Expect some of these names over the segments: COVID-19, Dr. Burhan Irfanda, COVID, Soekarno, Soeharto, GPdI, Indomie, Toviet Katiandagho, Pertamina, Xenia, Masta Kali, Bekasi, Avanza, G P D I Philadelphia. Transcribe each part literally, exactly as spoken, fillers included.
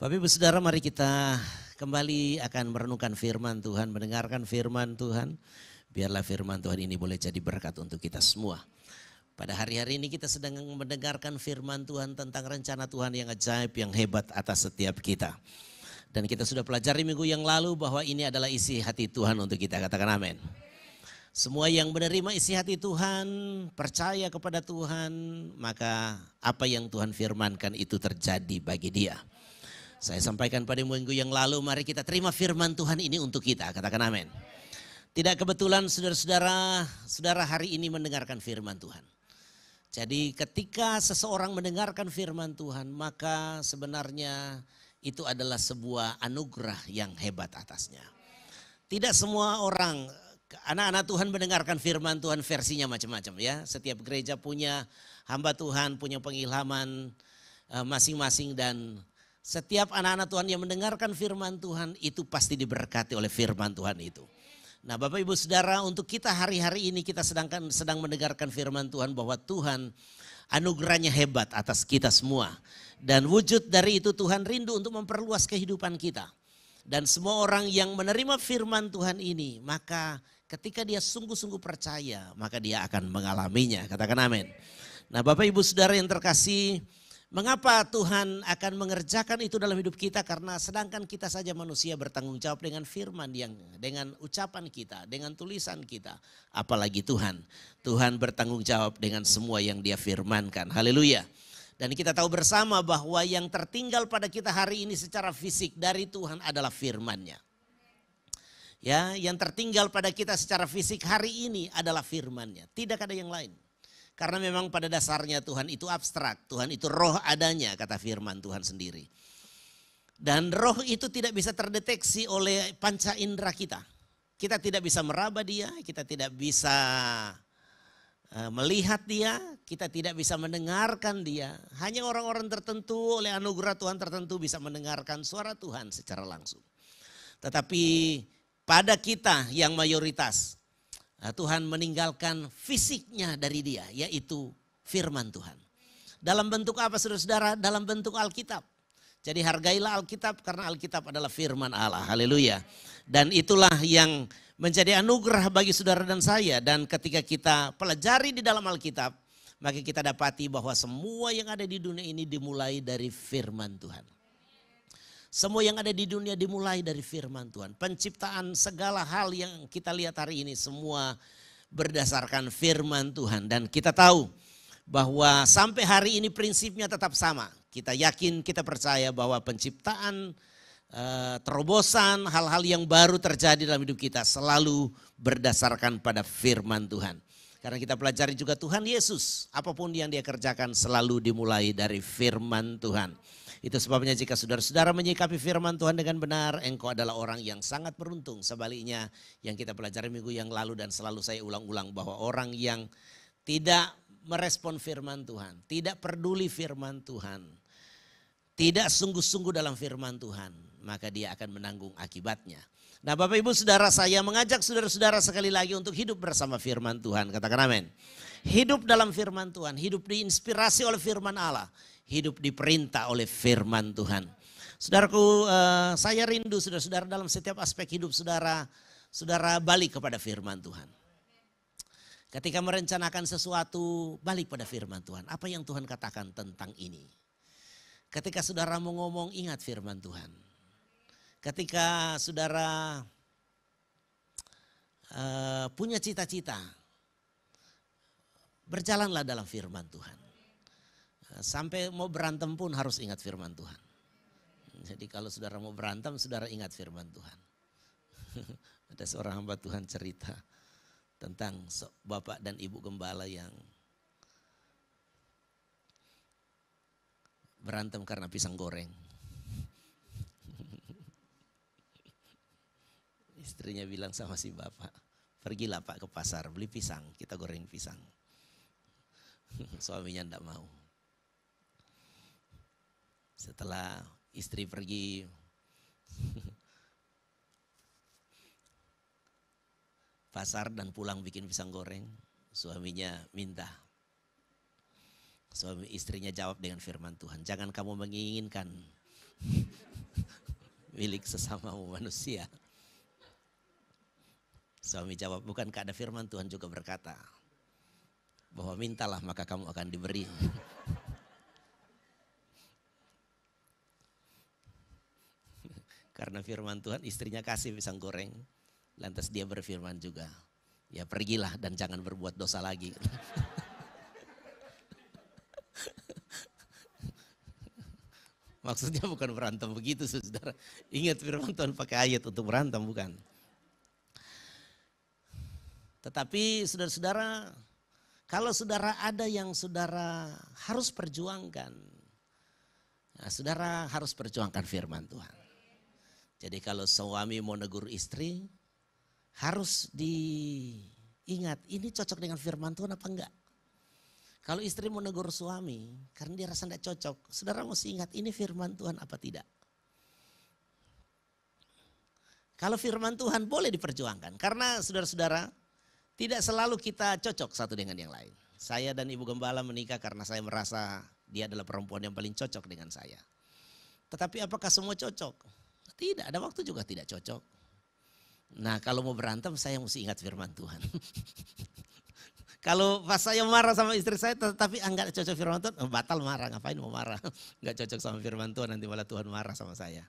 Bapak Ibu Saudara, mari kita kembali akan merenungkan firman Tuhan, mendengarkan firman Tuhan. Biarlah firman Tuhan ini boleh jadi berkat untuk kita semua. Pada hari-hari ini kita sedang mendengarkan firman Tuhan tentang rencana Tuhan yang ajaib, yang hebat atas setiap kita. Dan kita sudah pelajari minggu yang lalu bahwa ini adalah isi hati Tuhan untuk kita. Katakan amin. Semua yang menerima isi hati Tuhan, percaya kepada Tuhan, maka apa yang Tuhan firmankan itu terjadi bagi dia. Saya sampaikan pada minggu yang lalu, mari kita terima firman Tuhan ini untuk kita. Katakan amin. Tidak kebetulan saudara-saudara, saudara hari ini mendengarkan firman Tuhan. Jadi ketika seseorang mendengarkan firman Tuhan, maka sebenarnya itu adalah sebuah anugerah yang hebat atasnya. Tidak semua orang, anak-anak Tuhan mendengarkan firman Tuhan versinya macam-macam ya. Setiap gereja punya hamba Tuhan, punya pengilhaman masing-masing, dan setiap anak-anak Tuhan yang mendengarkan firman Tuhan itu pasti diberkati oleh firman Tuhan itu. Nah Bapak Ibu Saudara, untuk kita hari-hari ini kita sedangkan sedang mendengarkan firman Tuhan bahwa Tuhan anugerahnya hebat atas kita semua. Dan wujud dari itu Tuhan rindu untuk memperluas kehidupan kita. Dan semua orang yang menerima firman Tuhan ini, maka ketika dia sungguh-sungguh percaya, maka dia akan mengalaminya. Katakan amin. Nah Bapak Ibu Saudara yang terkasih, mengapa Tuhan akan mengerjakan itu dalam hidup kita? Karena sedangkan kita saja manusia bertanggung jawab dengan firman, yang dengan ucapan kita, dengan tulisan kita. Apalagi Tuhan. Tuhan bertanggung jawab dengan semua yang dia firmankan. Haleluya. Dan kita tahu bersama bahwa yang tertinggal pada kita hari ini secara fisik dari Tuhan adalah firman-Nya. Ya, yang tertinggal pada kita secara fisik hari ini adalah firman-Nya. Tidak ada yang lain. Karena memang pada dasarnya Tuhan itu abstrak, Tuhan itu roh adanya, kata firman Tuhan sendiri. Dan roh itu tidak bisa terdeteksi oleh panca indera kita. Kita tidak bisa meraba dia, kita tidak bisa melihat dia, kita tidak bisa mendengarkan dia. Hanya orang-orang tertentu oleh anugerah Tuhan tertentu bisa mendengarkan suara Tuhan secara langsung. Tetapi pada kita yang mayoritas, nah, Tuhan meninggalkan fisiknya dari dia, yaitu firman Tuhan. Dalam bentuk apa saudara-saudara? Dalam bentuk Alkitab. Jadi hargailah Alkitab karena Alkitab adalah firman Allah. Haleluya. Dan itulah yang menjadi anugerah bagi saudara dan saya. Dan ketika kita pelajari di dalam Alkitab, maka kita dapati bahwa semua yang ada di dunia ini dimulai dari firman Tuhan. Semua yang ada di dunia dimulai dari firman Tuhan. Penciptaan segala hal yang kita lihat hari ini semua berdasarkan firman Tuhan. Dan kita tahu bahwa sampai hari ini prinsipnya tetap sama. Kita yakin, kita percaya bahwa penciptaan, terobosan, hal-hal yang baru terjadi dalam hidup kita selalu berdasarkan pada firman Tuhan. Karena kita pelajari juga Tuhan Yesus, apapun yang dia kerjakan selalu dimulai dari firman Tuhan. Itu sebabnya jika saudara-saudara menyikapi firman Tuhan dengan benar, engkau adalah orang yang sangat beruntung. Sebaliknya yang kita pelajari minggu yang lalu dan selalu saya ulang-ulang bahwa orang yang tidak merespon firman Tuhan, tidak peduli firman Tuhan, tidak sungguh-sungguh dalam firman Tuhan, maka dia akan menanggung akibatnya. Nah Bapak Ibu Saudara, saya mengajak saudara-saudara sekali lagi untuk hidup bersama firman Tuhan. Katakan amin. Hidup dalam firman Tuhan, hidup diinspirasi oleh firman Allah. Hidup diperintah oleh firman Tuhan. Saudaraku, eh, saya rindu saudara-saudara dalam setiap aspek hidup saudara, saudara balik kepada firman Tuhan. Ketika merencanakan sesuatu, balik pada firman Tuhan. Apa yang Tuhan katakan tentang ini? Ketika saudara mau ngomong, ingat firman Tuhan. Ketika saudara eh, punya cita-cita, berjalanlah dalam firman Tuhan. Sampai mau berantem pun harus ingat firman Tuhan. Jadi kalau saudara mau berantem, saudara ingat firman Tuhan. Ada seorang hamba Tuhan cerita tentang bapak dan ibu gembala yang berantem karena pisang goreng. Istrinya bilang sama si bapak, pergilah pak ke pasar, beli pisang, kita goreng pisang. Suaminya enggak mau. Setelah istri pergi, pasar dan pulang bikin pisang goreng, suaminya minta. Suami istrinya jawab dengan firman Tuhan, jangan kamu menginginkan milik sesamamu manusia. Suami jawab, bukankah ada firman Tuhan juga berkata bahwa mintalah maka kamu akan diberi. Karena firman Tuhan, istrinya kasih pisang goreng, lantas dia berfirman juga, ya pergilah dan jangan berbuat dosa lagi. Maksudnya bukan berantem begitu, saudara. Ingat, firman Tuhan pakai ayat untuk berantem, bukan. Tetapi saudara-saudara, kalau saudara ada yang saudara harus perjuangkan, nah, saudara harus perjuangkan firman Tuhan. Jadi kalau suami mau negur istri, harus diingat ini cocok dengan firman Tuhan apa enggak. Kalau istri mau negur suami karena dia rasa enggak cocok, saudara mesti ingat ini firman Tuhan apa tidak. Kalau firman Tuhan boleh diperjuangkan, karena saudara-saudara tidak selalu kita cocok satu dengan yang lain. Saya dan Ibu Gembala menikah karena saya merasa dia adalah perempuan yang paling cocok dengan saya. Tetapi apakah semua cocok? Tidak, ada waktu juga tidak cocok. Nah, kalau mau berantem saya mesti ingat firman Tuhan. Kalau pas saya marah sama istri saya tetapi enggak cocok firman Tuhan, batal marah, ngapain mau marah. Enggak cocok sama firman Tuhan, nanti malah Tuhan marah sama saya.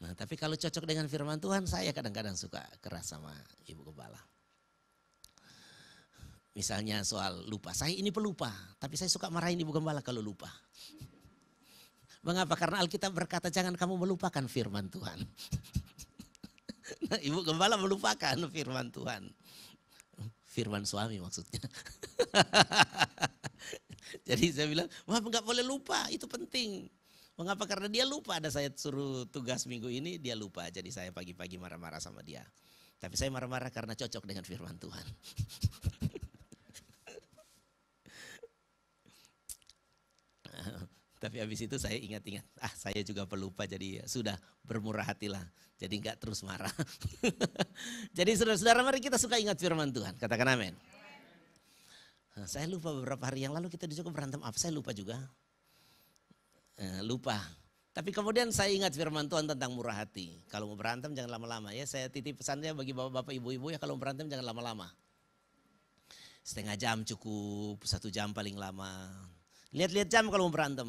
Nah, tapi kalau cocok dengan firman Tuhan, saya kadang-kadang suka keras sama Ibu Kepala. Misalnya soal lupa, saya ini pelupa, tapi saya suka marahin Ibu Gembala kalau lupa. Mengapa? Karena Alkitab berkata jangan kamu melupakan firman Tuhan. Nah, Ibu Gembala melupakan firman Tuhan. Firman suami maksudnya. Jadi saya bilang, wah enggak boleh lupa, itu penting. Mengapa? Karena dia lupa, ada saya suruh tugas minggu ini, dia lupa. Jadi saya pagi-pagi marah-marah sama dia. Tapi saya marah-marah karena cocok dengan firman Tuhan. Tapi habis itu saya ingat-ingat, ah saya juga pelupa, jadi ya sudah, bermurah hatilah. Jadi enggak terus marah. Jadi saudara-saudara, mari kita suka ingat firman Tuhan. Katakan amin. Nah, saya lupa beberapa hari yang lalu kita juga berantem apa, saya lupa juga. Eh, lupa. Tapi kemudian saya ingat firman Tuhan tentang murah hati. Kalau mau berantem jangan lama-lama ya. Saya titip pesannya bagi bapak-bapak ibu-ibu ya, kalau berantem jangan lama-lama. Setengah jam cukup, satu jam paling lama. Lihat-lihat jam kalau mau berantem.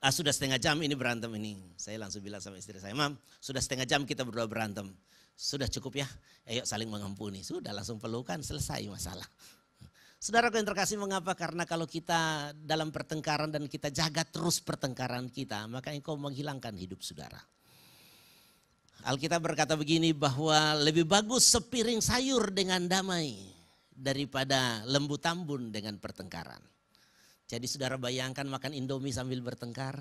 Ah sudah setengah jam ini berantem ini. Saya langsung bilang sama istri saya, Mam sudah setengah jam kita berdua berantem. Sudah cukup ya, ayo saling mengampuni. Sudah langsung pelukan, selesai masalah. Saudara yang terkasih, mengapa? Karena kalau kita dalam pertengkaran dan kita jaga terus pertengkaran kita, maka engkau menghilangkan hidup saudara. Alkitab berkata begini bahwa lebih bagus sepiring sayur dengan damai daripada lembu tambun dengan pertengkaran. Jadi saudara bayangkan makan Indomie sambil bertengkar.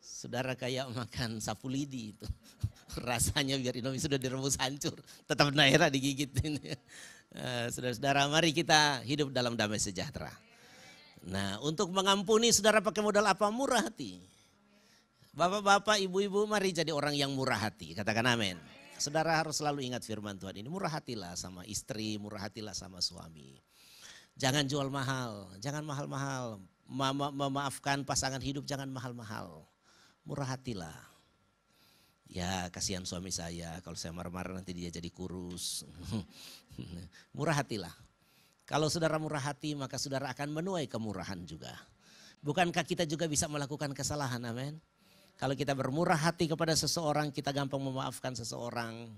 Saudara kayak makan sapu lidi itu. Rasanya biar Indomie sudah direbus hancur, tetap daerah digigit. Saudara-saudara, mari kita hidup dalam damai sejahtera. Nah, untuk mengampuni saudara pakai modal apa? Murah hati. Bapak-bapak, ibu-ibu, mari jadi orang yang murah hati. Katakan amin. Saudara harus selalu ingat firman Tuhan ini. Murah hatilah sama istri, murah hatilah sama suami. Jangan jual mahal, jangan mahal-mahal. Memaafkan pasangan hidup jangan mahal-mahal. Murah hatilah. Ya kasihan suami saya, kalau saya marah-marah nanti dia jadi kurus. Murah hatilah. Kalau saudara murah hati maka saudara akan menuai kemurahan juga. Bukankah kita juga bisa melakukan kesalahan, amin? Kalau kita bermurah hati kepada seseorang, kita gampang memaafkan seseorang,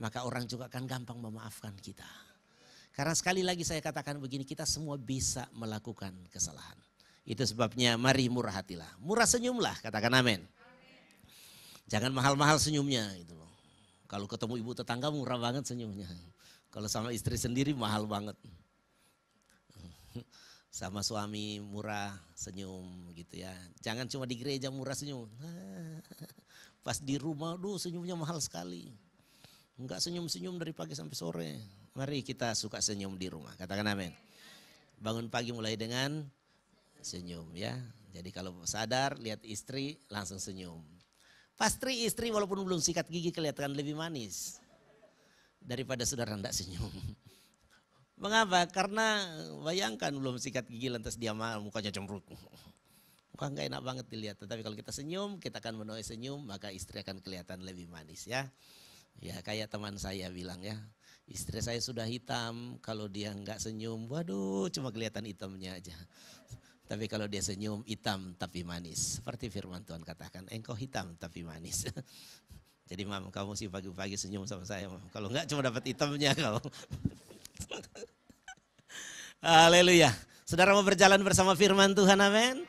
maka orang juga akan gampang memaafkan kita. Karena sekali lagi saya katakan begini, kita semua bisa melakukan kesalahan. Itu sebabnya mari murah hatilah. Murah senyumlah, katakan amin. Jangan mahal-mahal senyumnya gitu loh. Kalau ketemu ibu tetangga murah banget senyumnya. Kalau sama istri sendiri mahal banget. Sama suami murah senyum gitu ya. Jangan cuma di gereja murah senyum. Pas di rumah, aduh senyumnya mahal sekali. Enggak senyum-senyum dari pagi sampai sore. Mari kita suka senyum di rumah, katakan amin. Bangun pagi mulai dengan senyum ya. Jadi kalau sadar lihat istri langsung senyum. Pasti istri walaupun belum sikat gigi kelihatan lebih manis daripada saudara enggak senyum. Mengapa? Karena bayangkan belum sikat gigi lantas dia mukanya cemberut. Wah, nggak enak banget dilihat, tetapi kalau kita senyum, kita akan menuai senyum, maka istri akan kelihatan lebih manis ya. Ya kayak teman saya bilang ya, istri saya sudah hitam, kalau dia nggak senyum, waduh cuma kelihatan hitamnya aja. Tapi kalau dia senyum, hitam tapi manis. Seperti firman Tuhan katakan, engkau hitam tapi manis. Jadi mam, kamu sih pagi-pagi senyum sama saya, mam. Kalau nggak cuma dapat hitamnya kau. Haleluya. Saudara mau berjalan bersama firman Tuhan, amin.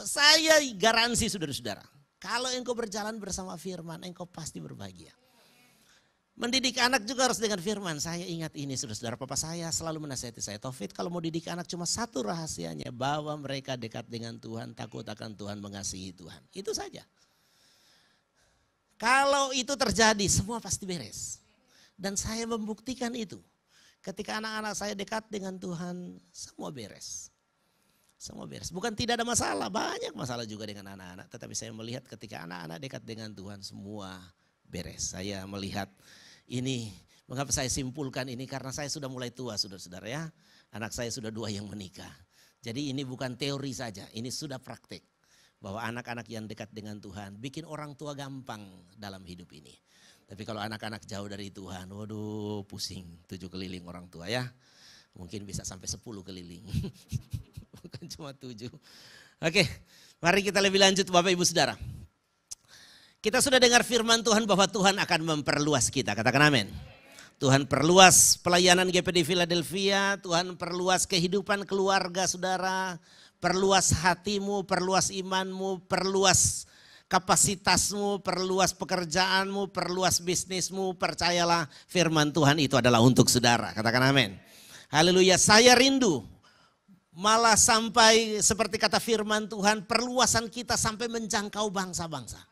Saya garansi saudara-saudara, kalau engkau berjalan bersama firman, engkau pasti berbahagia. Mendidik anak juga harus dengan firman. Saya ingat ini saudara-saudara, papa saya selalu menasihati saya, Taufik, kalau mau didik anak cuma satu rahasianya, bawa mereka dekat dengan Tuhan, takut akan Tuhan, mengasihi Tuhan. Itu saja. Kalau itu terjadi, semua pasti beres. Dan saya membuktikan itu. Ketika anak-anak saya dekat dengan Tuhan, semua beres. Semua beres. Bukan tidak ada masalah, banyak masalah juga dengan anak-anak. Tetapi saya melihat ketika anak-anak dekat dengan Tuhan, semua beres. Saya melihat ini, mengapa saya simpulkan ini? Karena saya sudah mulai tua, saudara-saudara ya. Anak saya sudah dua yang menikah. Jadi ini bukan teori saja, ini sudah praktik. Bahwa anak-anak yang dekat dengan Tuhan bikin orang tua gampang dalam hidup ini. Tapi kalau anak-anak jauh dari Tuhan, waduh pusing, tujuh keliling orang tua ya. Mungkin bisa sampai sepuluh keliling. Bukan cuma tujuh. Oke, mari kita lebih lanjut Bapak Ibu Saudara. Kita sudah dengar firman Tuhan bahwa Tuhan akan memperluas kita. Katakan amin. Tuhan perluas pelayanan G P D I Philadelphia. Tuhan perluas kehidupan keluarga saudara. Perluas hatimu, perluas imanmu, perluas kapasitasmu, perluas pekerjaanmu, perluas bisnismu. Percayalah firman Tuhan itu adalah untuk saudara. Katakan amin. Haleluya, saya rindu. Malah sampai seperti kata firman Tuhan, perluasan kita sampai menjangkau bangsa-bangsa.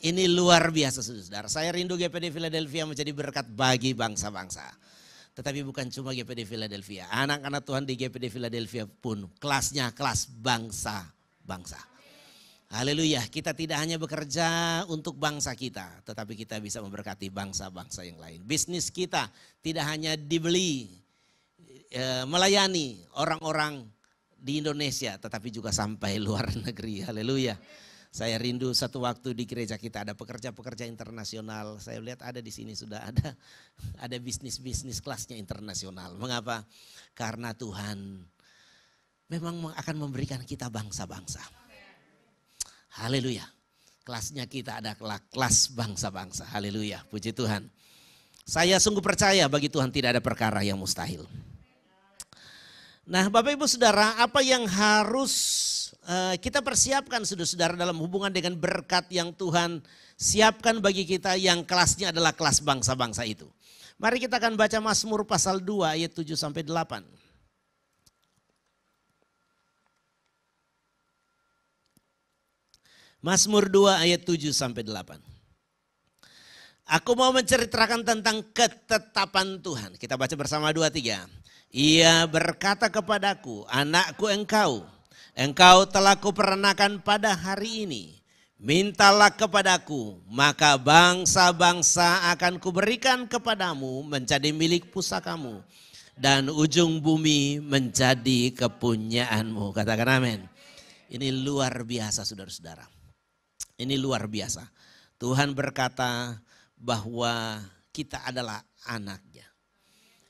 Ini luar biasa saudara. Saya rindu G P D I Philadelphia menjadi berkat bagi bangsa-bangsa. Tetapi bukan cuma G P D I Philadelphia. Anak-anak Tuhan di G P D I Philadelphia pun kelasnya kelas bangsa-bangsa. Haleluya, kita tidak hanya bekerja untuk bangsa kita, tetapi kita bisa memberkati bangsa-bangsa yang lain. Bisnis kita tidak hanya dibeli, melayani orang-orang di Indonesia, tetapi juga sampai luar negeri. Haleluya. Saya rindu satu waktu di gereja kita ada pekerja-pekerja internasional. Saya lihat ada di sini sudah ada ada bisnis-bisnis kelasnya internasional. Mengapa? Karena Tuhan memang akan memberikan kita bangsa-bangsa. Haleluya. Kelasnya kita ada kelas bangsa-bangsa. Haleluya. Puji Tuhan. Saya sungguh percaya bagi Tuhan tidak ada perkara yang mustahil. Nah Bapak Ibu Saudara, apa yang harus uh, kita persiapkan saudara-saudara dalam hubungan dengan berkat yang Tuhan siapkan bagi kita yang kelasnya adalah kelas bangsa-bangsa itu. Mari kita akan baca Mazmur pasal dua ayat tujuh sampai delapan. Mazmur dua ayat tujuh sampai delapan. Aku mau menceritakan tentang ketetapan Tuhan. Kita baca bersama dua, tiga. Ia berkata kepadaku, anakku engkau, engkau telah kuperanakan pada hari ini. Mintalah kepadaku, maka bangsa-bangsa akan kuberikan kepadamu menjadi milik pusakamu. Dan ujung bumi menjadi kepunyaanmu. Katakan amin. Ini luar biasa saudara-saudara. Ini luar biasa. Tuhan berkata bahwa kita adalah anaknya.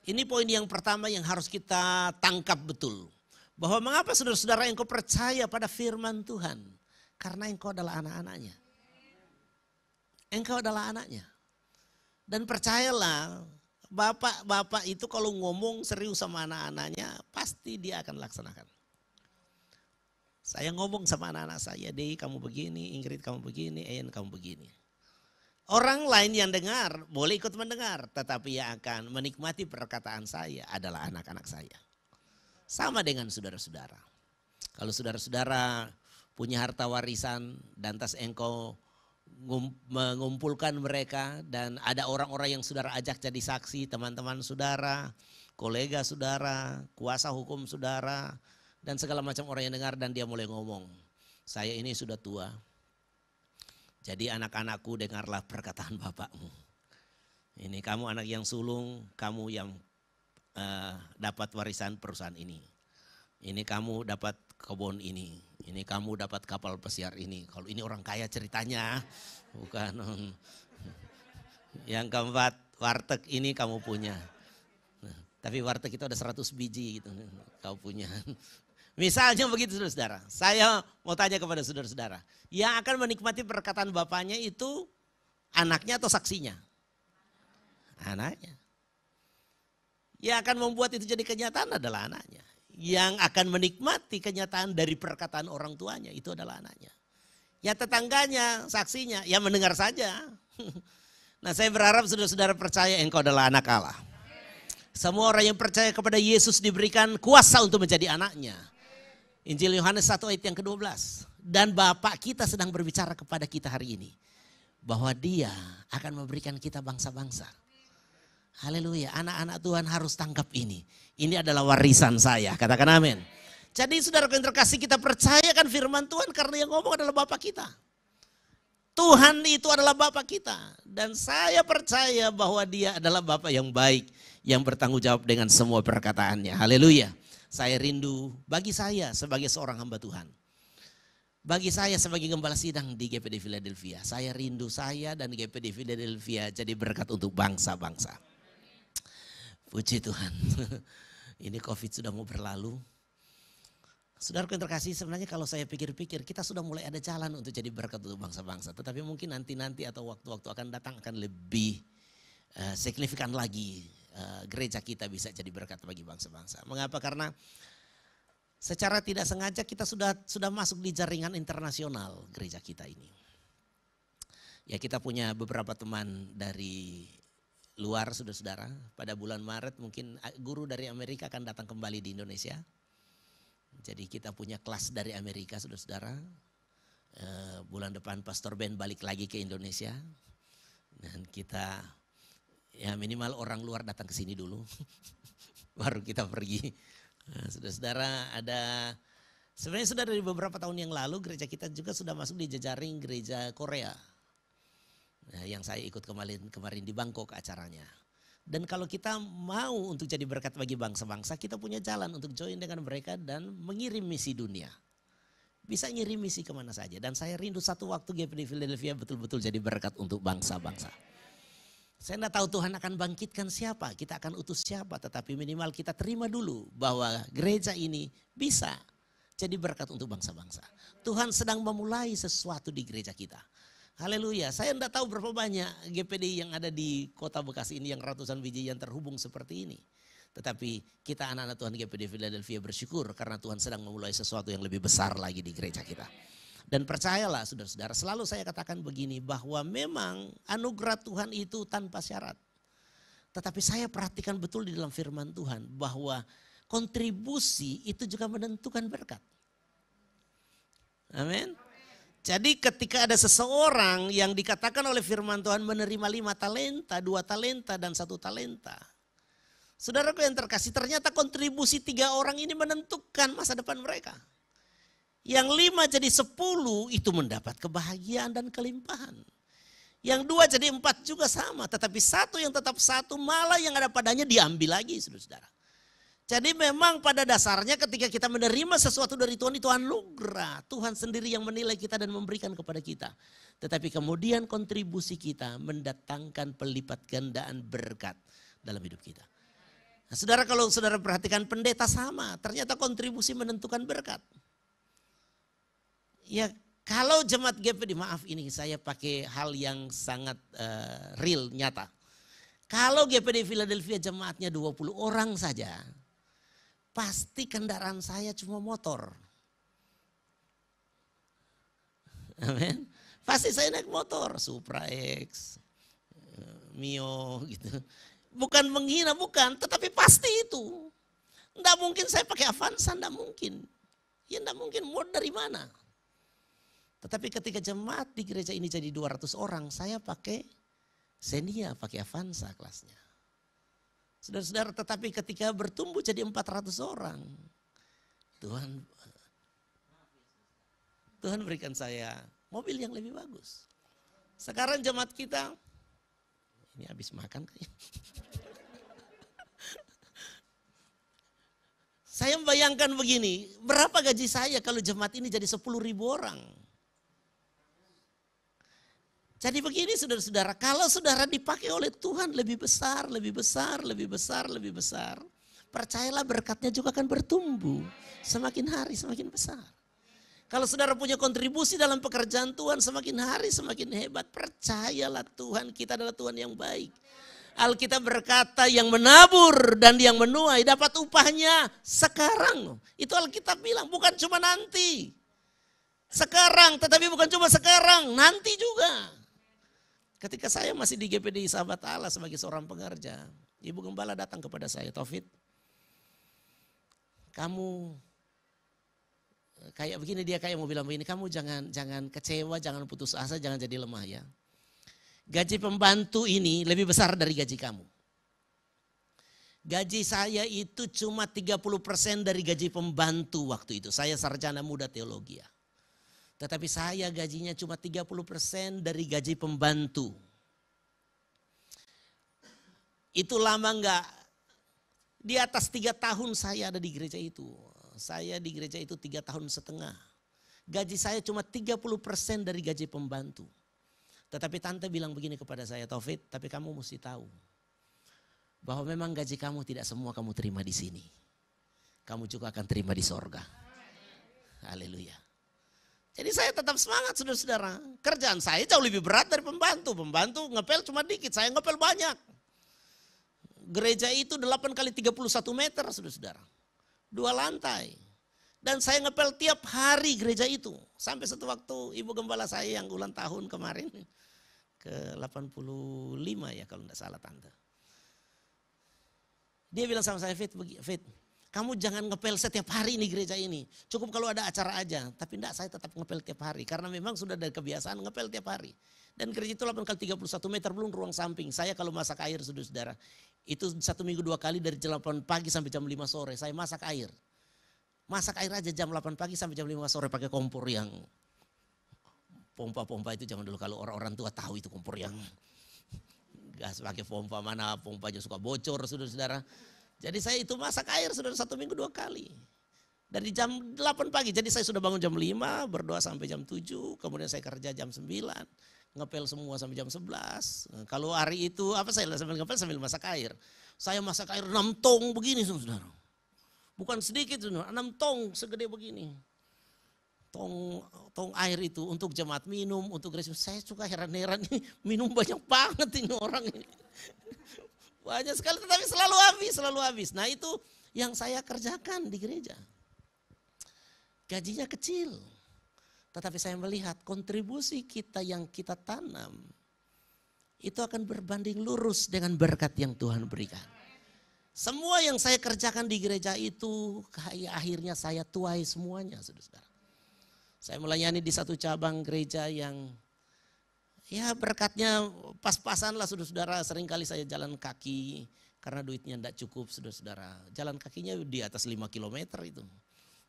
Ini poin yang pertama yang harus kita tangkap betul. Bahwa mengapa saudara-saudara engkau percaya pada firman Tuhan? Karena engkau adalah anak-anaknya. Engkau adalah anaknya. Dan percayalah, bapak-bapak itu kalau ngomong serius sama anak-anaknya, pasti dia akan laksanakan. Saya ngomong sama anak-anak saya, Dei kamu begini, Ingrid kamu begini, Ian kamu begini. Orang lain yang dengar boleh ikut mendengar, tetapi yang akan menikmati perkataan saya adalah anak-anak saya. Sama dengan saudara-saudara. Kalau saudara-saudara punya harta warisan dan tas engkau mengumpulkan mereka dan ada orang-orang yang saudara ajak jadi saksi, teman-teman saudara, kolega saudara, kuasa hukum saudara, dan segala macam orang yang dengar dan dia mulai ngomong, saya ini sudah tua. Jadi anak-anakku dengarlah perkataan bapakmu. Ini kamu anak yang sulung, kamu yang uh, dapat warisan perusahaan ini. Ini kamu dapat kebun ini. Ini kamu dapat kapal pesiar ini. Kalau ini orang kaya ceritanya, bukan. Yang keempat, warteg ini kamu punya. Nah, tapi warteg itu ada seratus biji gitu, kau punya. Misalnya begitu saudara-saudara. Saya mau tanya kepada saudara-saudara. Yang akan menikmati perkataan bapaknya itu anaknya atau saksinya? Anaknya. Yang akan membuat itu jadi kenyataan adalah anaknya. Yang akan menikmati kenyataan dari perkataan orang tuanya itu adalah anaknya. Ya tetangganya, saksinya, ya mendengar saja. Nah, saya berharap saudara-saudara percaya engkau adalah anak Allah. Semua orang yang percaya kepada Yesus diberikan kuasa untuk menjadi anaknya. Injil Yohanes satu ayat yang kedua belas. Dan Bapa kita sedang berbicara kepada kita hari ini. Bahwa dia akan memberikan kita bangsa-bangsa. Haleluya, anak-anak Tuhan harus tangkap ini. Ini adalah warisan saya, katakan amin. Jadi saudara yang terkasih, kita percayakan firman Tuhan karena yang ngomong adalah Bapa kita. Tuhan itu adalah Bapa kita. Dan saya percaya bahwa dia adalah Bapa yang baik. Yang bertanggung jawab dengan semua perkataannya. Haleluya. Saya rindu bagi saya sebagai seorang hamba Tuhan. Bagi saya sebagai gembala sidang di G P D I Philadelphia. Saya rindu saya dan G P D I Philadelphia jadi berkat untuk bangsa-bangsa. Puji Tuhan. Ini COVID sudah mau berlalu. Saudara yang terkasih, sebenarnya kalau saya pikir-pikir kita sudah mulai ada jalan untuk jadi berkat untuk bangsa-bangsa. Tetapi mungkin nanti-nanti atau waktu-waktu akan datang akan lebih uh, signifikan lagi. Gereja kita bisa jadi berkat bagi bangsa-bangsa. Mengapa? Karena secara tidak sengaja kita sudah sudah masuk di jaringan internasional gereja kita ini. Ya, kita punya beberapa teman dari luar, saudara-saudara. Pada bulan Maret mungkin guru dari Amerika akan datang kembali di Indonesia. Jadi kita punya kelas dari Amerika, saudara-saudara. E, bulan depan Pastor Ben balik lagi ke Indonesia. Dan kita... Ya minimal orang luar datang ke sini dulu, baru kita pergi. Nah, saudara-saudara, ada sebenarnya sudah dari beberapa tahun yang lalu gereja kita juga sudah masuk di jejaring gereja Korea. Nah, yang saya ikut kemarin kemarin di Bangkok acaranya. Dan kalau kita mau untuk jadi berkat bagi bangsa-bangsa, kita punya jalan untuk join dengan mereka dan mengirim misi dunia. Bisa ngirim misi kemana saja. Dan saya rindu satu waktu G P D I Philadelphia betul-betul jadi berkat untuk bangsa-bangsa. Saya tidak tahu Tuhan akan bangkitkan siapa, kita akan utus siapa. Tetapi minimal kita terima dulu bahwa gereja ini bisa jadi berkat untuk bangsa-bangsa. Tuhan sedang memulai sesuatu di gereja kita. Haleluya, saya tidak tahu berapa banyak G P D I yang ada di kota Bekasi ini yang ratusan biji yang terhubung seperti ini. Tetapi kita anak-anak Tuhan G P D I Philadelphia bersyukur karena Tuhan sedang memulai sesuatu yang lebih besar lagi di gereja kita. Dan percayalah saudara-saudara, selalu saya katakan begini, bahwa memang anugerah Tuhan itu tanpa syarat. Tetapi saya perhatikan betul di dalam firman Tuhan bahwa kontribusi itu juga menentukan berkat. Amin. Jadi ketika ada seseorang yang dikatakan oleh firman Tuhan menerima lima talenta, dua talenta dan satu talenta. Saudaraku yang terkasih, ternyata kontribusi tiga orang ini menentukan masa depan mereka. Yang lima jadi sepuluh itu mendapat kebahagiaan dan kelimpahan. Yang dua jadi empat juga sama. Tetapi satu yang tetap satu malah yang ada padanya diambil lagi saudara-saudara. Jadi memang pada dasarnya ketika kita menerima sesuatu dari Tuhan itu anugerah. Tuhan sendiri yang menilai kita dan memberikan kepada kita. Tetapi kemudian kontribusi kita mendatangkan pelipat gandaan berkat dalam hidup kita. Nah, saudara, kalau saudara perhatikan pendeta sama. Ternyata kontribusi menentukan berkat. Ya kalau jemaat G P D I, maaf ini saya pakai hal yang sangat uh, real, nyata. Kalau G P D I Philadelphia jemaatnya dua puluh orang saja, pasti kendaraan saya cuma motor. Amin. Pasti saya naik motor, Supra X, Mio gitu. Bukan menghina, bukan, tetapi pasti itu. Enggak mungkin saya pakai Avanza, enggak mungkin. Ya enggak mungkin, mau dari mana? Tetapi ketika jemaat di gereja ini jadi dua ratus orang, saya pakai Xenia, pakai Avanza kelasnya. Saudara-saudara, tetapi ketika bertumbuh jadi empat ratus orang, Tuhan Tuhan berikan saya mobil yang lebih bagus. Sekarang jemaat kita, ini habis makan kayaknya. Saya membayangkan begini, berapa gaji saya kalau jemaat ini jadi sepuluh ribu orang? Jadi begini saudara-saudara, kalau saudara dipakai oleh Tuhan lebih besar, lebih besar, lebih besar, lebih besar. Percayalah berkatnya juga akan bertumbuh, semakin hari semakin besar. Kalau saudara punya kontribusi dalam pekerjaan Tuhan semakin hari semakin hebat. Percayalah Tuhan, kita adalah Tuhan yang baik. Alkitab berkata yang menabur dan yang menuai dapat upahnya sekarang. Itu Alkitab bilang, bukan cuma nanti. Sekarang, tetapi bukan cuma sekarang, nanti juga. Ketika saya masih di G P D I Sahabat Allah sebagai seorang pengerja, Ibu Gembala datang kepada saya, Taufik, kamu kayak begini, dia kayak mau bilang begini, kamu jangan jangan kecewa, jangan putus asa, jangan jadi lemah ya. Gaji pembantu ini lebih besar dari gaji kamu. Gaji saya itu cuma tiga puluh persen dari gaji pembantu waktu itu. Saya sarjana muda teologi ya. Tetapi saya gajinya cuma tiga puluh persen dari gaji pembantu. Itu lama enggak, di atas tiga tahun saya ada di gereja itu. Saya di gereja itu tiga tahun setengah. Gaji saya cuma tiga puluh persen dari gaji pembantu. Tetapi tante bilang begini kepada saya, Taufik, tapi kamu mesti tahu bahwa memang gaji kamu tidak semua kamu terima di sini. Kamu juga akan terima di sorga. Haleluya. Jadi saya tetap semangat saudara-saudara. Kerjaan saya jauh lebih berat dari pembantu. Pembantu ngepel cuma dikit, saya ngepel banyak. Gereja itu delapan kali tiga puluh satu meter saudara-saudara. Dua lantai. Dan saya ngepel tiap hari gereja itu. Sampai satu waktu Ibu Gembala saya yang ulang tahun kemarin. Ke delapan puluh lima ya kalau tidak salah tante. Dia bilang sama saya, Fit, Fit, kamu jangan ngepel setiap hari ini gereja ini. Cukup kalau ada acara aja. Tapi enggak, saya tetap ngepel tiap hari. Karena memang sudah dari kebiasaan ngepel tiap hari. Dan gereja itu delapan kali tiga puluh satu meter, belum ruang samping. Saya kalau masak air saudara-saudara, itu satu minggu dua kali dari jam delapan pagi sampai jam lima sore. Saya masak air. Masak air aja jam delapan pagi sampai jam lima sore pakai kompor yang pompa-pompa itu zaman dulu. Kalau orang-orang tua tahu itu kompor yang gas pakai pompa mana, pompanya suka bocor saudara-saudara. Jadi saya itu masak air saudara satu minggu dua kali. Dari jam delapan pagi, jadi saya sudah bangun jam lima, berdoa sampai jam tujuh, kemudian saya kerja jam sembilan. Ngepel semua sampai jam sebelas. Kalau hari itu apa saya sambil ngepel sambil masak air. Saya masak air enam tong begini saudara. Bukan sedikit saudara, enam tong segede begini. Tong tong air itu untuk jemaat minum, untuk gereja. Saya suka heran-heran nih, minum banyak banget ini orang ini. Banyak sekali tetapi selalu habis, selalu habis. Nah, itu yang saya kerjakan di gereja. Gajinya kecil. Tetapi saya melihat kontribusi kita yang kita tanam itu akan berbanding lurus dengan berkat yang Tuhan berikan. Semua yang saya kerjakan di gereja itu akhirnya saya tuai semuanya saudara-saudara. Saya melayani di satu cabang gereja yang ya berkatnya pas-pasan lah saudara-saudara. Seringkali saya jalan kaki karena duitnya tidak cukup saudara-saudara. Jalan kakinya di atas lima kilometer itu.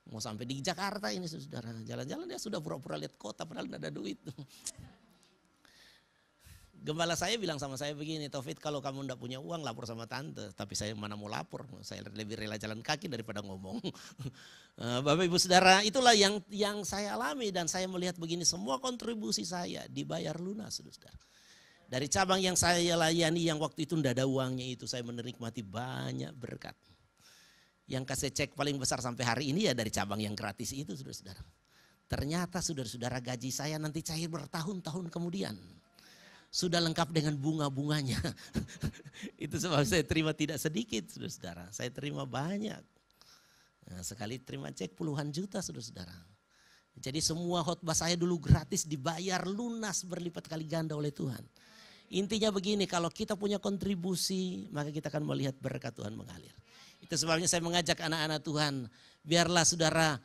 Mau sampai di Jakarta ini saudara, jalan-jalan dia sudah pura-pura lihat kota padahal tidak ada duit. Gembala saya bilang sama saya begini, Taufik, kalau kamu tidak punya uang lapor sama tante. Tapi saya mana mau lapor, saya lebih rela jalan kaki daripada ngomong. Bapak ibu saudara, itulah yang yang saya alami dan saya melihat begini, semua kontribusi saya dibayar lunas saudara. Dari cabang yang saya layani yang waktu itu tidak ada uangnya itu, saya menikmati banyak berkat. Yang kasih cek paling besar sampai hari ini ya dari cabang yang gratis itu saudara-saudara. Ternyata saudara-saudara gaji saya nanti cair bertahun-tahun kemudian. Sudah lengkap dengan bunga-bunganya. Itu sebab saya terima tidak sedikit saudara-saudara. Saya terima banyak. Nah, sekali terima cek puluhan juta saudara-saudara. Jadi semua khotbah saya dulu gratis dibayar lunas berlipat kali ganda oleh Tuhan. Intinya begini, kalau kita punya kontribusi maka kita akan melihat berkat Tuhan mengalir. Itu sebabnya saya mengajak anak-anak Tuhan, biarlah saudara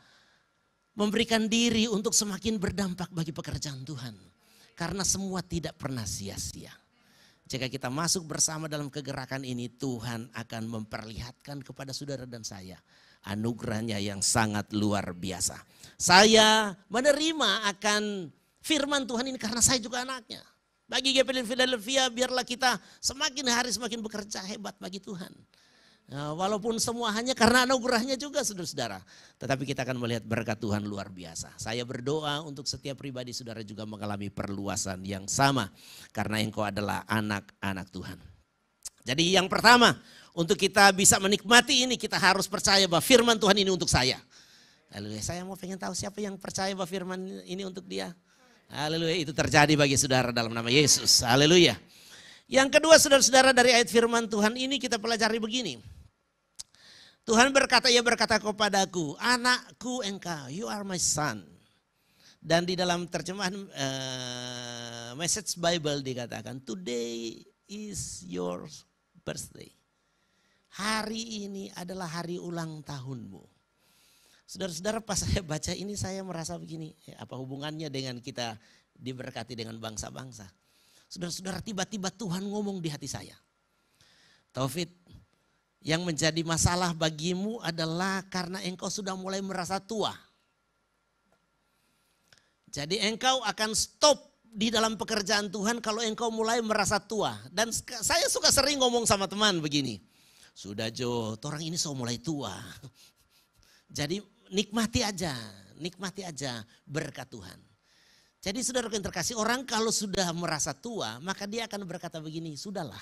memberikan diri untuk semakin berdampak bagi pekerjaan Tuhan. Karena semua tidak pernah sia-sia. Jika kita masuk bersama dalam kegerakan ini, Tuhan akan memperlihatkan kepada saudara dan saya anugerahnya yang sangat luar biasa. Saya menerima akan firman Tuhan ini karena saya juga anaknya. Bagi G P D I Philadelphia, biarlah kita semakin hari semakin bekerja hebat bagi Tuhan. Ya, walaupun semua hanya karena anugerahnya juga saudara-saudara. Tetapi kita akan melihat berkat Tuhan luar biasa. Saya berdoa untuk setiap pribadi saudara juga mengalami perluasan yang sama. Karena engkau adalah anak-anak Tuhan. Jadi yang pertama, untuk kita bisa menikmati ini kita harus percaya bahwa firman Tuhan ini untuk saya. Haleluya, saya mau pengen tahu siapa yang percaya bahwa firman ini untuk dia. Haleluya, itu terjadi bagi saudara dalam nama Yesus. Haleluya. Yang kedua saudara-saudara, dari ayat firman Tuhan ini kita pelajari begini. Tuhan berkata, ia berkata kepadaku, anakku engkau, you are my son. Dan di dalam terjemahan uh, Message Bible dikatakan, today is your birthday. Hari ini adalah hari ulang tahunmu. Saudara-saudara, pas saya baca ini saya merasa begini, ya, apa hubungannya dengan kita diberkati dengan bangsa-bangsa. Saudara-saudara, tiba-tiba Tuhan ngomong di hati saya. Taufik, yang menjadi masalah bagimu adalah karena engkau sudah mulai merasa tua. Jadi engkau akan stop di dalam pekerjaan Tuhan kalau engkau mulai merasa tua. Dan saya suka sering ngomong sama teman begini. Sudah Jo, orang ini so mulai tua. Jadi nikmati aja, nikmati aja berkat Tuhan. Jadi saudara yang terkasih, orang kalau sudah merasa tua maka dia akan berkata begini, sudahlah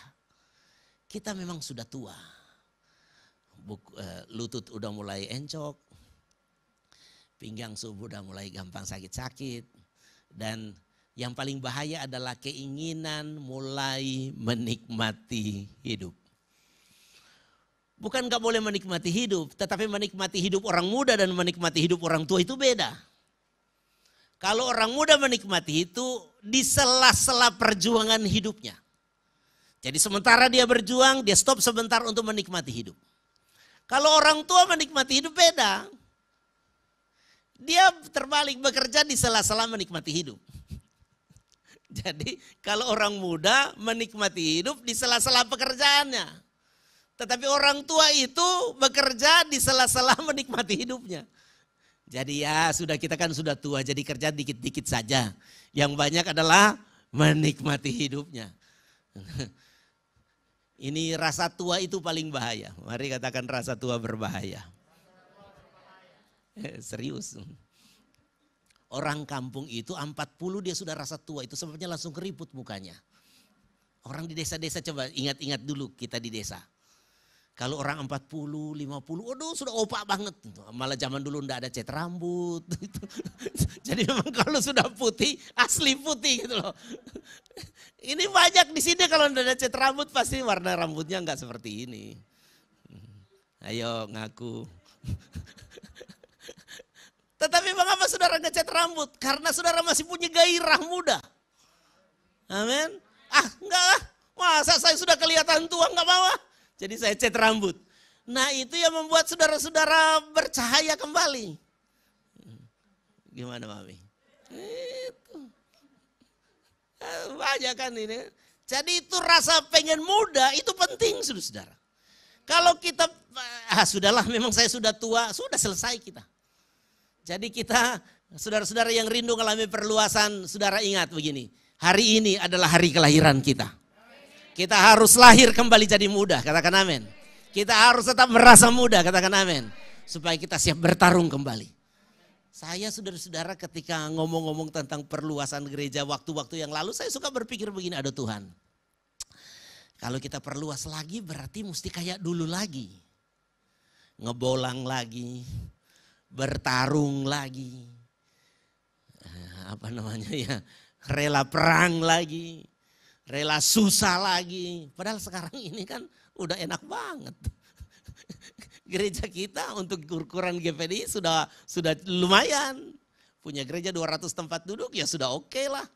kita memang sudah tua. Buk, uh, lutut udah mulai encok, pinggang subuh udah mulai gampang sakit-sakit, dan yang paling bahaya adalah keinginan mulai menikmati hidup. Bukan gak boleh menikmati hidup, tetapi menikmati hidup orang muda dan menikmati hidup orang tua itu beda. Kalau orang muda menikmati itu di sela-sela perjuangan hidupnya. Jadi sementara dia berjuang, dia stop sebentar untuk menikmati hidup. Kalau orang tua menikmati hidup beda. Dia terbalik bekerja di sela-sela menikmati hidup. Jadi kalau orang muda menikmati hidup di sela-sela pekerjaannya. Tetapi orang tua itu bekerja di sela-sela menikmati hidupnya. Jadi ya sudah, kita kan sudah tua, jadi kerja dikit-dikit saja. Yang banyak adalah menikmati hidupnya. Ini rasa tua itu paling bahaya. Mari katakan rasa tua berbahaya. Eh, serius. Orang kampung itu empat puluh dia sudah rasa tua. Itu sebabnya langsung keriput mukanya. Orang di desa-desa coba ingat-ingat dulu kita di desa. Kalau orang empat puluh, lima puluh, aduh sudah opak banget. Malah zaman dulu enggak ada cat rambut. Jadi memang kalau sudah putih, asli putih gitu loh. Ini banyak di sini kalau enggak ada cat rambut pasti warna rambutnya enggak seperti ini. Ayo ngaku. Tetapi mengapa saudara ngecat rambut? Karena saudara masih punya gairah muda. Amin. Ah enggak ah, masa saya sudah kelihatan tua enggak mau ah. Jadi saya cat rambut. Nah itu yang membuat saudara-saudara bercahaya kembali. Gimana Mami? Itu. Banyak kan ini. Jadi itu rasa pengen muda itu penting saudara-saudara. Kalau kita, ah sudahlah memang saya sudah tua, sudah selesai kita. Jadi kita, saudara-saudara yang rindu ngalami perluasan, saudara ingat begini. Hari ini adalah hari kelahiran kita. Kita harus lahir kembali jadi muda, katakan amin. Kita harus tetap merasa muda, katakan amin. Supaya kita siap bertarung kembali. Saya saudara-saudara ketika ngomong-ngomong tentang perluasan gereja waktu-waktu yang lalu, saya suka berpikir begini, aduh Tuhan. Kalau kita perluas lagi berarti mesti kayak dulu lagi. Ngebolang lagi, bertarung lagi. Apa namanya ya, rela perang lagi. Rela susah lagi, padahal sekarang ini kan udah enak banget. Gereja kita untuk ukuran G P D I sudah sudah lumayan. Punya gereja dua ratus tempat duduk ya sudah oke okay lah.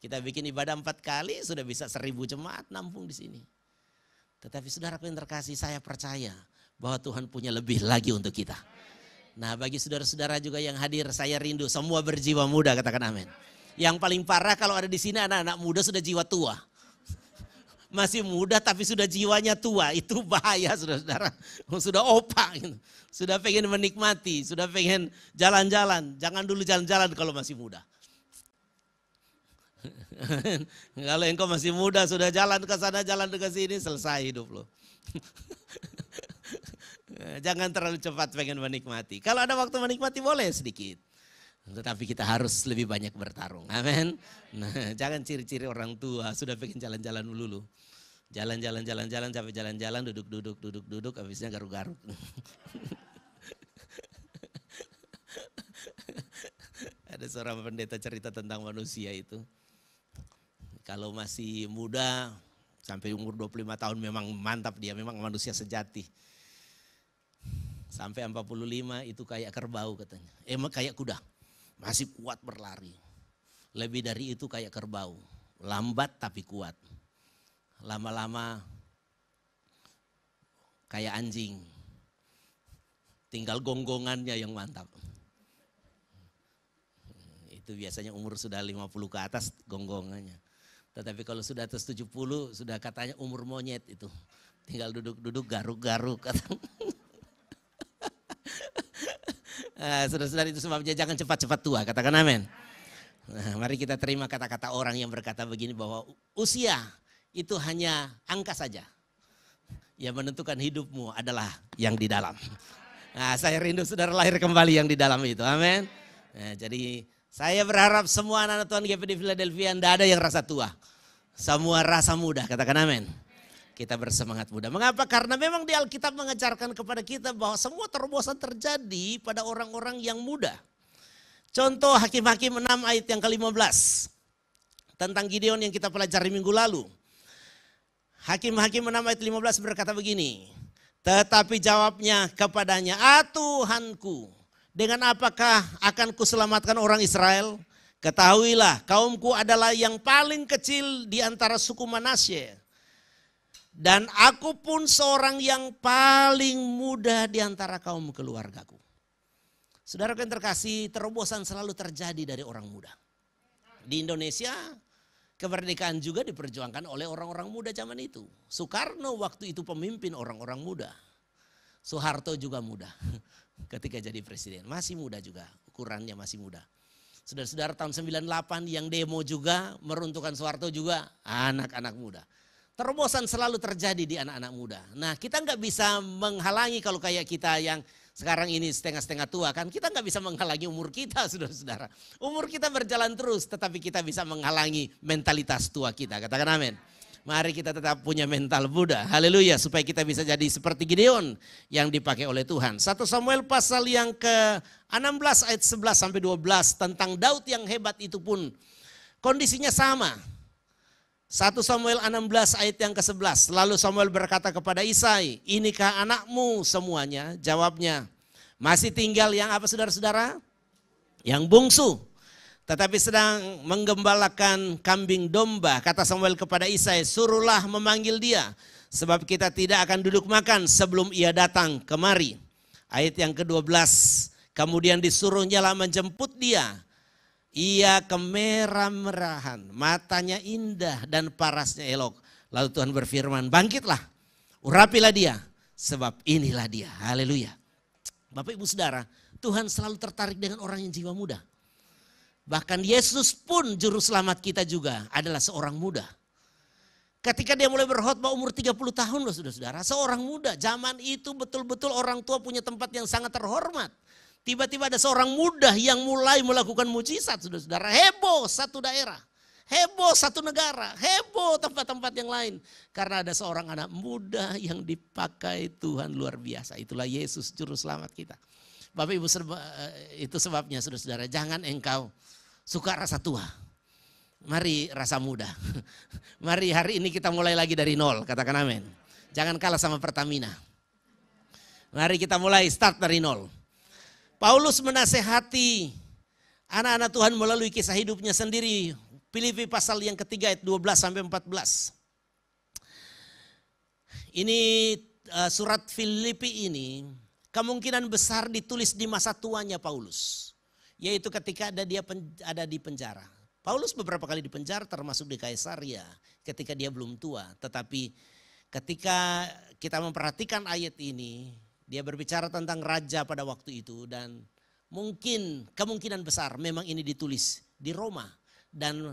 Kita bikin ibadah empat kali sudah bisa seribu jemaat nampung di sini. Tetapi saudara yang terkasih, saya percaya bahwa Tuhan punya lebih lagi untuk kita. Nah bagi saudara-saudara juga yang hadir, saya rindu semua berjiwa muda, katakan amin. Yang paling parah kalau ada di sini anak-anak muda sudah jiwa tua. Masih muda tapi sudah jiwanya tua, itu bahaya saudara-saudara. Sudah opak, gitu. Sudah pengen menikmati, sudah pengen jalan-jalan. Jangan dulu jalan-jalan kalau masih muda. Kalau engkau masih muda sudah jalan ke sana, jalan ke sini, selesai hidup lo. Jangan terlalu cepat pengen menikmati. Kalau ada waktu menikmati boleh sedikit. Tetapi kita harus lebih banyak bertarung. Amin. Nah, jangan ciri-ciri orang tua sudah pengen jalan-jalan dulu. Jalan-jalan, jalan-jalan, sampai jalan-jalan, duduk-duduk, duduk-duduk, habisnya garuk-garuk. Ada seorang pendeta cerita tentang manusia itu. Kalau masih muda, sampai umur dua puluh lima tahun memang mantap dia, memang manusia sejati. Sampai empat puluh lima itu kayak kerbau katanya, emang kayak kuda, masih kuat berlari. Lebih dari itu kayak kerbau, lambat tapi kuat. Lama-lama kayak anjing, tinggal gonggongannya yang mantap. Itu biasanya umur sudah lima puluh ke atas gonggongannya. Tetapi kalau sudah atas tujuh puluh sudah katanya umur monyet itu. Tinggal duduk-duduk garuk-garuk. Nah, saudara-saudara, itu sebabnya jangan cepat-cepat tua, katakan amin. Nah, mari kita terima kata-kata orang yang berkata begini bahwa usia itu hanya angka saja. Yang menentukan hidupmu adalah yang di dalam. Nah, saya rindu saudara lahir kembali yang di dalam itu. Amin. Nah, jadi saya berharap semua anak-anak Tuhan G P D I Philadelphia tidak ada yang rasa tua. Semua rasa muda, katakan amin. Kita bersemangat muda. Mengapa? Karena memang di Alkitab mengajarkan kepada kita bahwa semua terobosan terjadi pada orang-orang yang muda. Contoh Hakim-Hakim enam ayat yang kelima belas. Tentang Gideon yang kita pelajari minggu lalu. Hakim-Hakim enam ayat lima belas berkata begini, tetapi jawabnya kepadanya, "Ah Tuhanku, dengan apakah akan kuselamatkan orang Israel? Ketahuilah kaumku adalah yang paling kecil di antara suku Manasye. Dan aku pun seorang yang paling muda di antara kaum keluargaku." Saudara yang terkasih, terobosan selalu terjadi dari orang muda. Di Indonesia, kemerdekaan juga diperjuangkan oleh orang-orang muda zaman itu. Soekarno waktu itu pemimpin orang-orang muda. Soeharto juga muda ketika jadi presiden. Masih muda juga, ukurannya masih muda. Saudara-saudara, tahun sembilan puluh delapan yang demo juga, meruntuhkan Soeharto juga, anak-anak muda. Terobosan selalu terjadi di anak-anak muda. Nah, kita nggak bisa menghalangi kalau kayak kita yang sekarang ini setengah-setengah tua kan, kita nggak bisa menghalangi umur kita, saudara-saudara. Umur kita berjalan terus, tetapi kita bisa menghalangi mentalitas tua kita. Katakan amin. Mari kita tetap punya mental muda. Haleluya, supaya kita bisa jadi seperti Gideon yang dipakai oleh Tuhan. satu Samuel pasal yang ke enam belas ayat sebelas sampai dua belas tentang Daud yang hebat itu pun kondisinya sama. satu Samuel enam belas ayat yang ke sebelas. Lalu Samuel berkata kepada Isai, "Inikah anakmu semuanya?" Jawabnya, "Masih tinggal yang apa saudara-saudara? Yang bungsu. Tetapi sedang menggembalakan kambing domba." Kata Samuel kepada Isai, "Suruhlah memanggil dia, sebab kita tidak akan duduk makan sebelum ia datang kemari." Ayat yang kedua belas. Kemudian disuruhnya lah menjemput dia. Ia kemerah-merahan, matanya indah dan parasnya elok. Lalu Tuhan berfirman, "Bangkitlah, urapilah dia, sebab inilah dia." Haleluya. Bapak ibu saudara, Tuhan selalu tertarik dengan orang yang jiwa muda. Bahkan Yesus pun juru selamat kita juga adalah seorang muda. Ketika dia mulai berkhotbah umur tiga puluh tahun loh saudara-saudara, seorang muda. Zaman itu betul-betul orang tua punya tempat yang sangat terhormat. Tiba-tiba ada seorang muda yang mulai melakukan mujizat, saudara-saudara. Heboh satu daerah, heboh satu negara, heboh tempat-tempat yang lain. Karena ada seorang anak muda yang dipakai Tuhan luar biasa. Itulah Yesus juru selamat kita. Bapak ibu, itu sebabnya saudara-saudara, jangan engkau suka rasa tua. Mari rasa muda. Mari hari ini kita mulai lagi dari nol, katakan amin. Jangan kalah sama Pertamina. Mari kita mulai start dari nol. Paulus menasehati anak-anak Tuhan melalui kisah hidupnya sendiri. Filipi pasal yang ketiga ayat dua belas sampai empat belas. Ini surat Filipi ini kemungkinan besar ditulis di masa tuanya Paulus. Yaitu ketika ada dia ada di penjara. Paulus beberapa kali di penjara termasuk di Kaisaria ketika dia belum tua. Tetapi ketika kita memperhatikan ayat ini, dia berbicara tentang raja pada waktu itu dan mungkin kemungkinan besar memang ini ditulis di Roma. Dan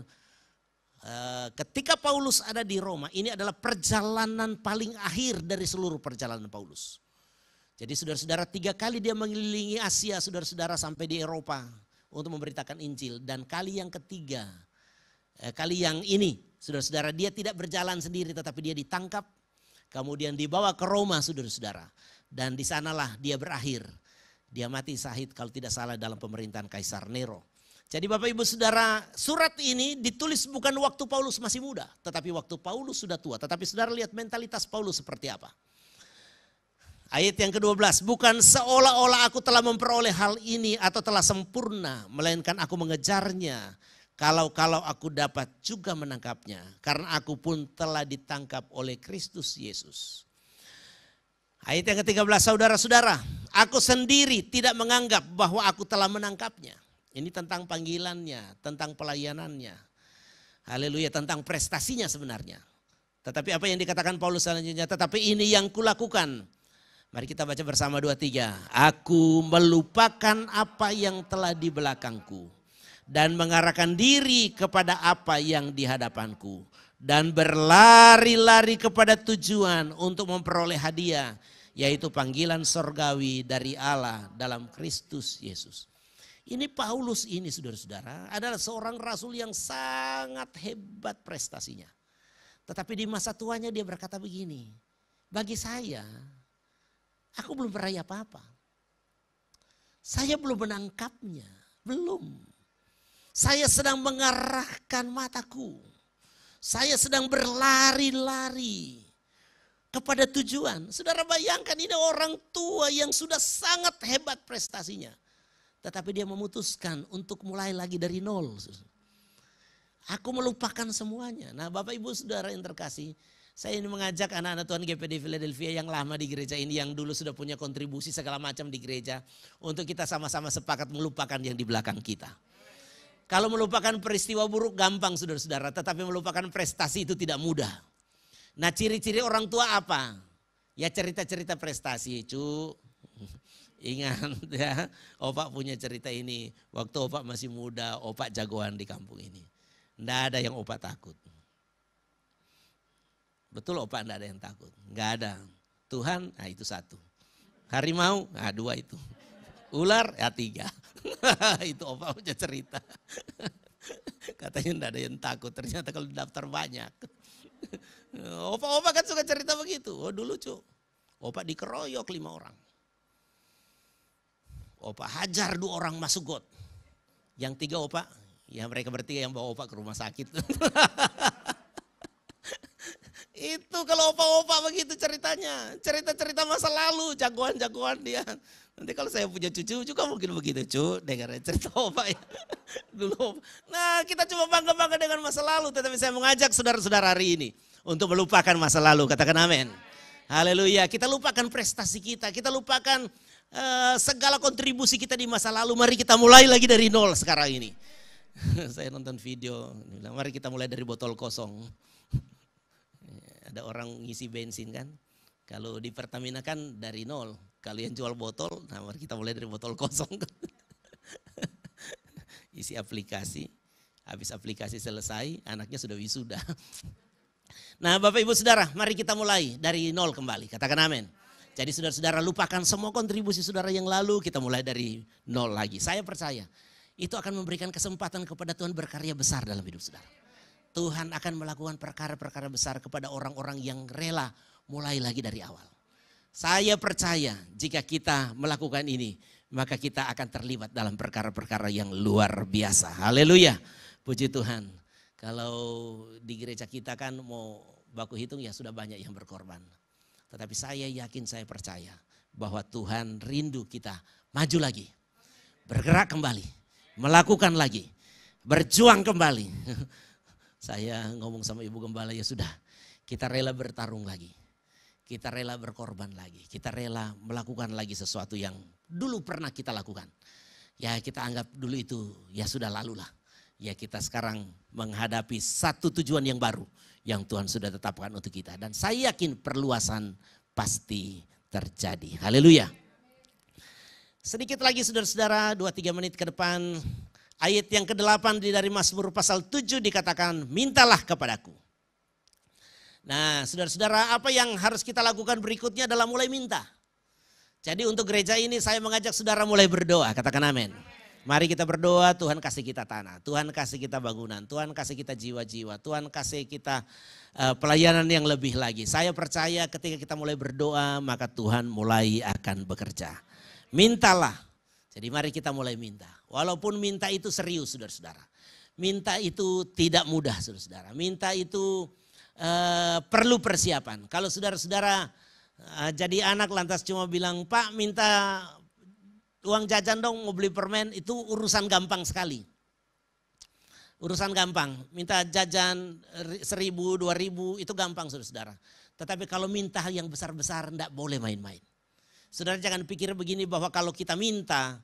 e, ketika Paulus ada di Roma, ini adalah perjalanan paling akhir dari seluruh perjalanan Paulus. Jadi saudara-saudara, tiga kali dia mengelilingi Asia, saudara-saudara, sampai di Eropa untuk memberitakan Injil. Dan kali yang ketiga, eh, kali yang ini, saudara-saudara, dia tidak berjalan sendiri, tetapi dia ditangkap, kemudian dibawa ke Roma, saudara-saudara. Dan di sanalah dia berakhir. Dia mati syahid kalau tidak salah dalam pemerintahan Kaisar Nero. Jadi Bapak Ibu Saudara, surat ini ditulis bukan waktu Paulus masih muda, tetapi waktu Paulus sudah tua. Tetapi saudara lihat mentalitas Paulus seperti apa. Ayat yang kedua belas, bukan seolah-olah aku telah memperoleh hal ini atau telah sempurna, melainkan aku mengejarnya, kalau-kalau aku dapat juga menangkapnya, karena aku pun telah ditangkap oleh Kristus Yesus. Ayat yang ketiga belas, saudara-saudara, aku sendiri tidak menganggap bahwa aku telah menangkapnya. Ini tentang panggilannya, tentang pelayanannya, haleluya, tentang prestasinya sebenarnya. Tetapi apa yang dikatakan Paulus selanjutnya, tetapi ini yang kulakukan. Mari kita baca bersama dua tiga. Aku melupakan apa yang telah di belakangku dan mengarahkan diri kepada apa yang di hadapanku dan berlari-lari kepada tujuan untuk memperoleh hadiah, yaitu panggilan sorgawi dari Allah dalam Kristus Yesus. Ini Paulus ini saudara-saudara adalah seorang rasul yang sangat hebat prestasinya. Tetapi di masa tuanya dia berkata begini, bagi saya, aku belum meraih apa-apa. Saya belum menangkapnya. Belum. Saya sedang mengarahkan mataku. Saya sedang berlari-lari kepada tujuan. Saudara bayangkan, ini orang tua yang sudah sangat hebat prestasinya. Tetapi dia memutuskan untuk mulai lagi dari nol. Aku melupakan semuanya. Nah Bapak Ibu Saudara yang terkasih, saya ini mengajak anak-anak Tuhan G P D I Philadelphia yang lama di gereja ini, yang dulu sudah punya kontribusi segala macam di gereja, untuk kita sama-sama sepakat melupakan yang di belakang kita. Kalau melupakan peristiwa buruk gampang saudara-saudara, tetapi melupakan prestasi itu tidak mudah. Nah ciri-ciri orang tua apa? Ya cerita-cerita prestasi, cu. Ingat ya, opak punya cerita ini. Waktu opak masih muda, opak jagoan di kampung ini. Nggak ada yang opak takut. Betul opa, enggak ada yang takut. Enggak ada. Tuhan, nah itu satu. Harimau, nah dua itu. Ular, ya tiga. Itu opa punya cerita. Katanya enggak ada yang takut, ternyata kalau daftar banyak. Opa-opa kan suka cerita begitu. Oh dulu cu, opa dikeroyok lima orang. Opa hajar dua orang masuk got. Yang tiga opa, ya mereka bertiga yang bawa opa ke rumah sakit. Itu kalau opa-opa begitu ceritanya, cerita-cerita masa lalu, jagoan-jagoan dia. Nanti kalau saya punya cucu juga mungkin begitu, cu, dengar cerita opa ya. Dulu. Nah kita cuma bangga-bangga dengan masa lalu, tetapi saya mengajak saudara-saudara hari ini untuk melupakan masa lalu, katakan amin. Haleluya, kita lupakan prestasi kita, kita lupakan uh, segala kontribusi kita di masa lalu, mari kita mulai lagi dari nol sekarang ini. Saya nonton video, mari kita mulai dari botol kosong. Ada orang ngisi bensin kan, kalau di Pertamina kan dari nol, kalau yang jual botol, nah mari kita mulai dari botol kosong. Isi aplikasi, habis aplikasi selesai, anaknya sudah wisuda. Nah Bapak Ibu Saudara, mari kita mulai dari nol kembali, katakan amin. Jadi saudara-saudara lupakan semua kontribusi saudara yang lalu, kita mulai dari nol lagi. Saya percaya, itu akan memberikan kesempatan kepada Tuhan berkarya besar dalam hidup saudara. Tuhan akan melakukan perkara-perkara besar kepada orang-orang yang rela mulai lagi dari awal. Saya percaya jika kita melakukan ini, maka kita akan terlibat dalam perkara-perkara yang luar biasa. Haleluya, puji Tuhan. Kalau di gereja kita kan mau baku hitung ya sudah banyak yang berkorban. Tetapi saya yakin, saya percaya bahwa Tuhan rindu kita maju lagi, bergerak kembali, melakukan lagi, berjuang kembali. Saya ngomong sama Ibu Gembala, ya sudah, kita rela bertarung lagi, kita rela berkorban lagi, kita rela melakukan lagi sesuatu yang dulu pernah kita lakukan. Ya kita anggap dulu itu ya sudah lalulah. Ya kita sekarang menghadapi satu tujuan yang baru yang Tuhan sudah tetapkan untuk kita. Dan saya yakin perluasan pasti terjadi. Haleluya. Sedikit lagi saudara-saudara, dua tiga menit ke depan. Ayat yang kedelapan dari Mazmur pasal tujuh dikatakan, mintalah kepadaku. Nah saudara-saudara, apa yang harus kita lakukan berikutnya adalah mulai minta. Jadi untuk gereja ini saya mengajak saudara mulai berdoa, katakan amin. Mari kita berdoa, Tuhan kasih kita tanah, Tuhan kasih kita bangunan, Tuhan kasih kita jiwa-jiwa, Tuhan kasih kita uh, pelayanan yang lebih lagi. Saya percaya ketika kita mulai berdoa, maka Tuhan mulai akan bekerja. Mintalah, jadi mari kita mulai minta. Walaupun minta itu serius saudara-saudara, minta itu tidak mudah saudara-saudara, minta itu uh, perlu persiapan. Kalau saudara-saudara uh, jadi anak lantas cuma bilang, Pak minta uang jajan dong, mau beli permen, itu urusan gampang sekali. Urusan gampang, minta jajan seribu, dua ribu, itu gampang saudara-saudara. Tetapi kalau minta yang besar-besar, enggak boleh main-main. Saudara jangan pikir begini bahwa kalau kita minta,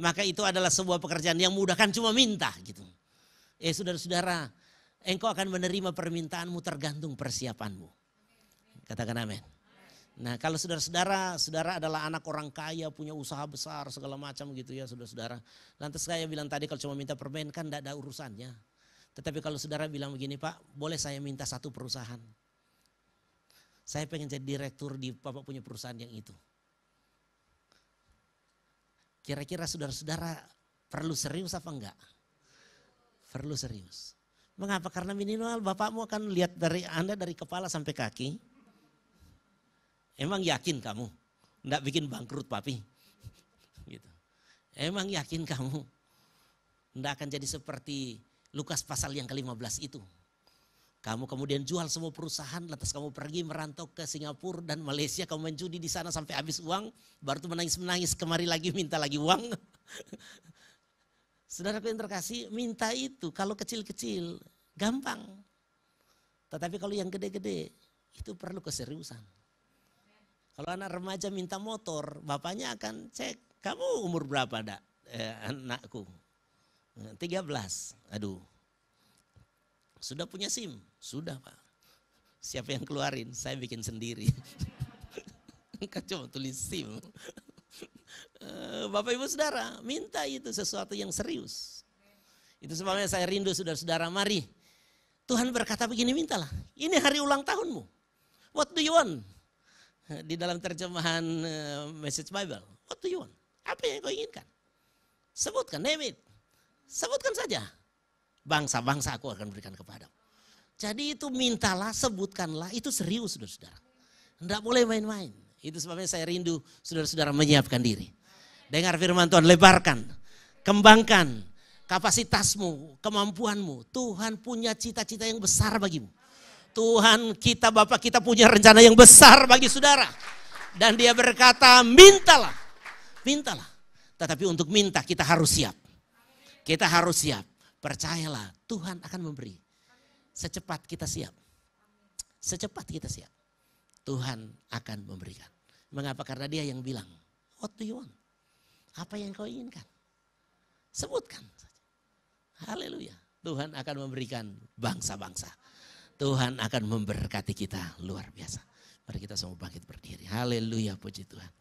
maka itu adalah sebuah pekerjaan yang mudah, kan cuma minta gitu. Eh saudara-saudara, engkau akan menerima permintaanmu tergantung persiapanmu. Katakan amin. Nah kalau saudara-saudara, saudara adalah anak orang kaya, punya usaha besar segala macam gitu ya saudara-saudara. Lantas saya bilang tadi kalau cuma minta permen kan tidak ada urusannya. Tetapi kalau saudara bilang begini, Pak boleh saya minta satu perusahaan. Saya pengen jadi direktur di Bapak punya perusahaan yang itu. Kira-kira saudara-saudara perlu serius apa enggak? Perlu serius. Mengapa? Karena minimal bapakmu akan lihat dari Anda dari kepala sampai kaki. Emang yakin kamu enggak bikin bangkrut papi? Gitu. Emang yakin kamu enggak akan jadi seperti Lukas pasal yang kelima belas itu? Kamu kemudian jual semua perusahaan, lantas kamu pergi merantau ke Singapura dan Malaysia, kamu menjudi di sana sampai habis uang, baru tuh menangis-menangis, kemari lagi minta lagi uang. Saudaraku yang terkasih, minta itu kalau kecil-kecil gampang. Tetapi kalau yang gede-gede itu perlu keseriusan. Kalau anak remaja minta motor, bapaknya akan cek, kamu umur berapa dak eh, anakku? tiga belas, aduh. Sudah punya SIM? Sudah Pak. Siapa yang keluarin? Saya bikin sendiri. Kan cuma tulis SIM. Bapak ibu saudara, minta itu sesuatu yang serius. Itu sebabnya saya rindu saudara-saudara, mari. Tuhan berkata begini, mintalah. Ini hari ulang tahunmu. What do you want? Di dalam terjemahan Message Bible, what do you want? Apa yang kau inginkan? Sebutkan, name it. Sebutkan saja. Bangsa-bangsa aku akan berikan kepadamu. Jadi itu mintalah, sebutkanlah, itu serius saudara-saudara. Tidak boleh main-main. Itu sebabnya saya rindu saudara-saudara menyiapkan diri. Dengar firman Tuhan, lebarkan, kembangkan kapasitasmu, kemampuanmu. Tuhan punya cita-cita yang besar bagimu. Tuhan kita, Bapak kita punya rencana yang besar bagi saudara. Dan dia berkata, mintalah, mintalah. Tetapi untuk minta kita harus siap. Kita harus siap. Percayalah, Tuhan akan memberi. Secepat kita siap. Secepat kita siap. Tuhan akan memberikan. Mengapa? Karena dia yang bilang, what do you want? Apa yang kau inginkan? Sebutkan saja. Haleluya. Tuhan akan memberikan bangsa-bangsa. Tuhan akan memberkati kita luar biasa. Mari kita semua bangkit berdiri. Haleluya, puji Tuhan.